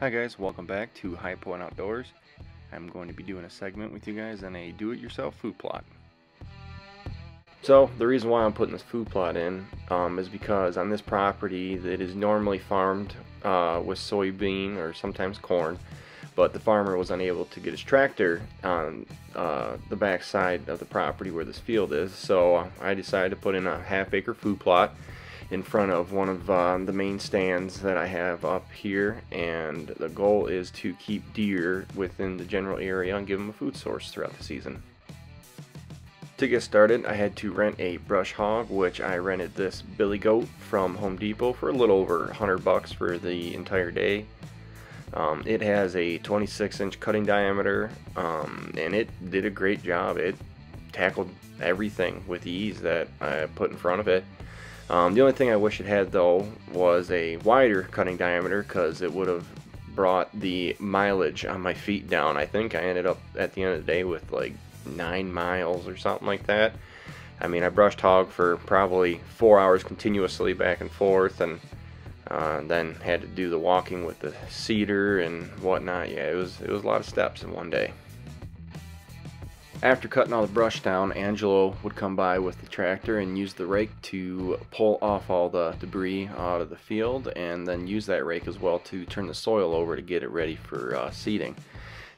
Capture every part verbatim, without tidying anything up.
Hi guys, welcome back to High Point Outdoors. I'm going to be doing a segment with you guys on a do-it-yourself food plot. So the reason why I'm putting this food plot in um, is because on this property that is normally farmed uh, with soybean or sometimes corn, but the farmer was unable to get his tractor on uh, the back side of the property where this field is. So I decided to put in a half acre food plot in front of one of um, the main stands that I have up here, and the goal is to keep deer within the general area and give them a food source throughout the season. To get started, I had to rent a brush hog, which I rented this Billy Goat from Home Depot for a little over a hundred bucks for the entire day. Um, it has a twenty-six inch cutting diameter, um, and it did a great job. It tackled everything with the ease that I put in front of it. Um, the only thing I wish it had, though, was a wider cutting diameter, because it would have brought the mileage on my feet down. I think I ended up at the end of the day with like nine miles or something like that. I mean, I brushed hog for probably four hours continuously back and forth, and uh, then had to do the walking with the cedar and whatnot. Yeah, it was it was a lot of steps in one day. After cutting all the brush down, Angelo would come by with the tractor and use the rake to pull off all the debris out of the field, and then use that rake as well to turn the soil over to get it ready for uh, seeding.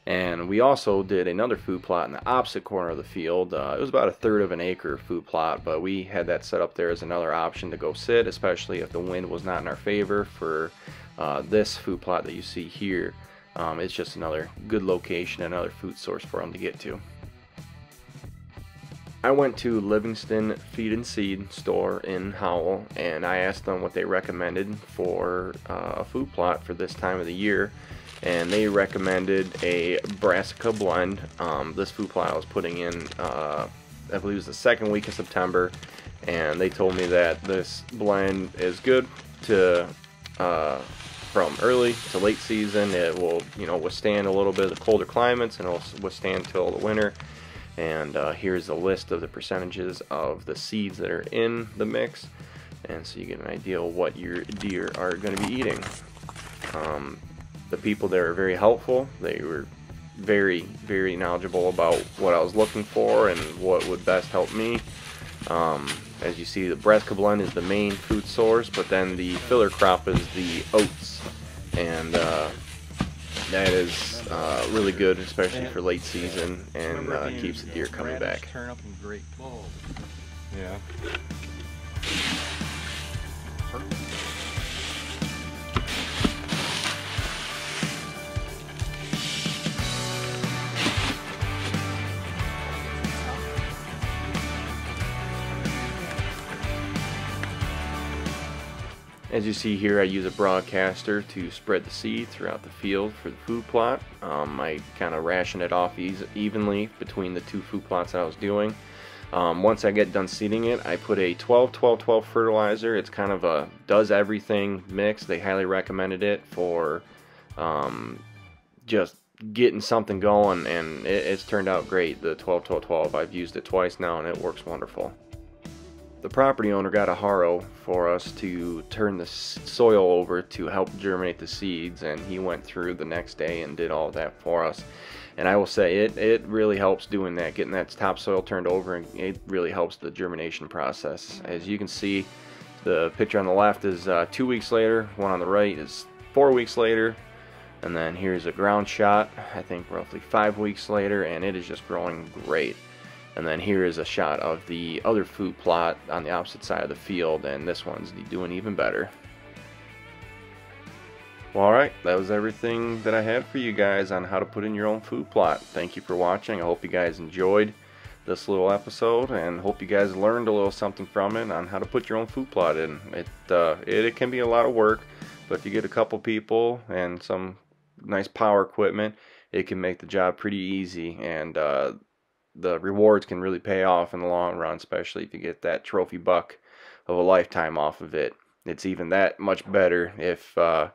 And we also did another food plot in the opposite corner of the field. Uh, it was about a third of an acre food plot, but we had that set up there as another option to go sit, especially if the wind was not in our favor for uh, this food plot that you see here. Um, it's just another good location, another food source for them to get to. I went to Livingston Feed and Seed store in Howell, and I asked them what they recommended for uh, a food plot for this time of the year, and they recommended a Brassica blend. Um, this food plot I was putting in, uh, I believe it was the second week of September, and they told me that this blend is good to uh, from early to late season. It will, you know, withstand a little bit of the colder climates, and it'll withstand till the winter. And uh, here's a list of the percentages of the seeds that are in the mix, and so you get an idea of what your deer are going to be eating. Um, the people there are very helpful. They were very, very knowledgeable about what I was looking for and what would best help me. Um, as you see, the Brassica blend is the main food source, but then the filler crop is the oats, and uh, that is uh, really good, especially for late season, and uh, keeps the deer coming back. Turn up in great bulbs. Yeah. As you see here, I use a broadcaster to spread the seed throughout the field for the food plot. Um, I kind of ration it off easy, evenly between the two food plots that I was doing. Um, once I get done seeding it, I put a twelve twelve twelve fertilizer. It's kind of a does everything mix. They highly recommended it for um, just getting something going, and it, it's turned out great. The twelve twelve twelve, I've used it twice now, and it works wonderful. The property owner got a harrow for us to turn the soil over to help germinate the seeds, and he went through the next day and did all of that for us. And I will say it, it really helps doing that, getting that topsoil turned over, and it really helps the germination process. As you can see, the picture on the left is uh, two weeks later, one on the right is four weeks later, and then here's a ground shot, I think roughly five weeks later, and it is just growing great. And then here is a shot of the other food plot on the opposite side of the field, and this one's doing even better. Well, alright, that was everything that I had for you guys on how to put in your own food plot. Thank you for watching. I hope you guys enjoyed this little episode, and hope you guys learned a little something from it on how to put your own food plot in. It, uh, it, it can be a lot of work, but if you get a couple people and some nice power equipment, it can make the job pretty easy, and uh, the rewards can really pay off in the long run, especially if you get that trophy buck of a lifetime off of it. It's even that much better if uh,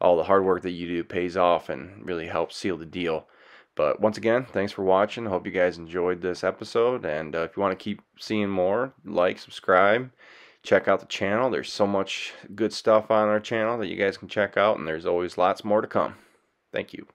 all the hard work that you do pays off and really helps seal the deal. But once again, thanks for watching. Hope you guys enjoyed this episode, and uh, if you want to keep seeing more, like, subscribe, check out the channel. There's so much good stuff on our channel that you guys can check out, and there's always lots more to come. Thank you.